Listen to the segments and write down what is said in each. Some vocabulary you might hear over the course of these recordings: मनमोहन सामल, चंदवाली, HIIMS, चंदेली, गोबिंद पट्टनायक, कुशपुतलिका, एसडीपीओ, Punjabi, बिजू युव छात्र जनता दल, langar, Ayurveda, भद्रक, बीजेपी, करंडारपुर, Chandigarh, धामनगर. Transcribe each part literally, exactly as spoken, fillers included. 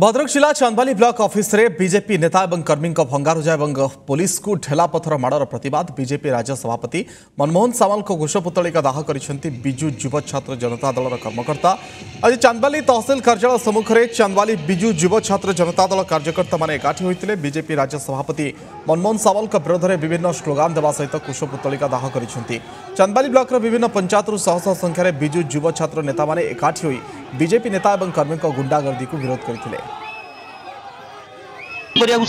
भद्रक जिला चंदवाली block office रे बीजेपी नेता एवं कर्मी भंगारुजा एवं पुलिस को ठेला पथर माड़र प्रतिवाद बीजेपी राज्य सभापति मनमोहन सामल को कुशपुतलिका दाह करिसेंती बिजू युव छात्र जनता दल कर्मकर्ता आज चंदवाली तहसील कार्यालय सम्मुख में चंदवाली बिजू युव छात्र जनता दल कार्यकर्ता माने एकाठी होइतिले। बीजेपी राज्य सभापति मनमोहन सामल के विरोध में विभिन्न स्लोगान देवा सहित कुशपुतलिका दाह करिसेंती। चंदवाली ब्लॉक विभिन्न पंचायत शह संख्यार बिजू युव छात्र नेता माने एकाठी होई बीजेपी नेता एवं कर्मी गुंडागर्दी को विरोध करते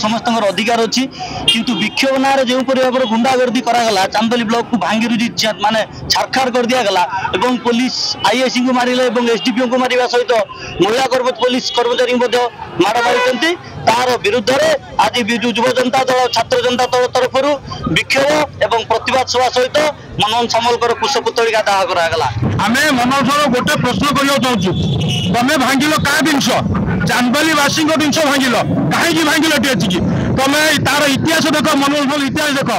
समस्त अधिकार अच्छी किंतु विक्षोभ ना जो पर गुंडागर्दी कराला चंदोली ब्लॉक को भांगी रुजी माने छारखार कर दिगला और पुलिस आईएसी को मारे एसडीपीओ को मारे सहित महिला कर्म पुलिस कर्मचारी माड़ मारी तार विरुद्ध में आज विजु युव जनता दल छात्र जनता दल तरफ विक्षोभ एवं प्रतिवाद सभा सहित मनमोहन सामल कुशपुतलिका दाह कराला। आम मनमोहन सामल गोटे प्रश्न करने चाहूँ तुम्हें भांगिल क्या जिन चंदवालीवासी जिनस भांगिल कहीं भांगिल टी तुम तार इतिहास देख मनमोहन इतिहास देख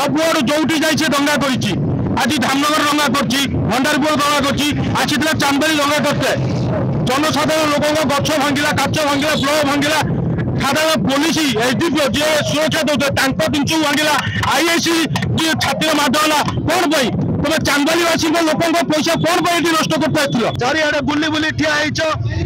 सबुआड़ जो जाए दंगा कर आज धामनगर दंगा करंडारपुर दंगा कर आज चंदेली दंगा करते जनसाधारण लोकों गच भांगा काच भांगा फ्लो भांगा साधारण पुलिस एसडीपीओ जी सुरक्षा दौते जिनस भांगा आईएसी जी छात्र माडला कौन पाई तुम चंदवालीवासी लोकों पैसा कौन पर नष्ट कर चारिड़े बुले बुले ठिया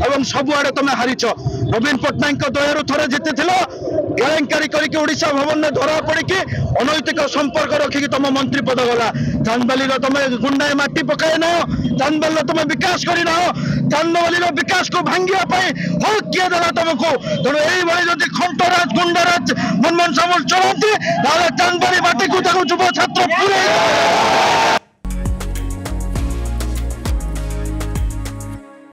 एवं सबुआड़े तुम हारिच। गोबिंद पट्टनायक दयार थोड़े जीति केलेंकारी करा भवन धरा पड़ी अनैतिक संपर्क रखिक तुम मंत्री पद गला। चंदवाली तुम गुंडाए मटी पकाए न चंदवाली तुम विकास कर चंदवाली विकास को भांगापी हल किए देना तुमको तेणु यदि खंटराज गुंडाराज मनमोहन सामल चलती चंदवाली बाटी को युव छात्र पूरे